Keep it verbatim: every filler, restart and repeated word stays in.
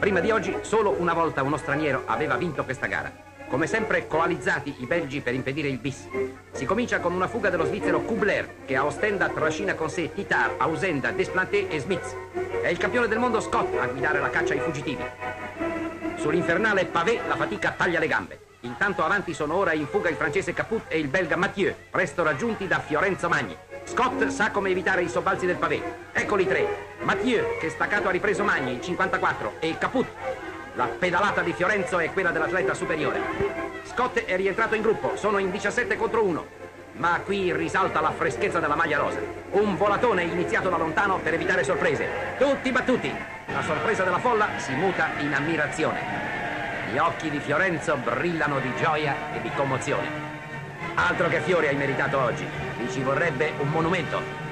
Prima di oggi solo una volta uno straniero aveva vinto questa gara. Come sempre coalizzati i belgi per impedire il bis. Si comincia con una fuga dello svizzero Kubler, che a Ostenda trascina con sé Titar, Ausenda, Desplanté e Smits. È il campione del mondo Schotte a guidare la caccia ai fuggitivi. Sull'infernale Pavé la fatica taglia le gambe. Intanto avanti sono ora in fuga il francese Caput e il belga Mathieu, presto raggiunti da Fiorenzo Magni. Schotte sa come evitare i sobbalzi del Pavé. Eccoli tre. Mathieu, che staccato ha ripreso Magni, il cinquantaquattro, e Caput. La pedalata di Fiorenzo è quella dell'atleta superiore. Schotte è rientrato in gruppo, sono in diciassette contro uno. Ma qui risalta la freschezza della maglia rosa. Un volatone iniziato da lontano per evitare sorprese. Tutti battuti. La sorpresa della folla si muta in ammirazione. Gli occhi di Fiorenzo brillano di gioia e di commozione. Altro che fiori hai meritato oggi. Vi ci vorrebbe un monumento.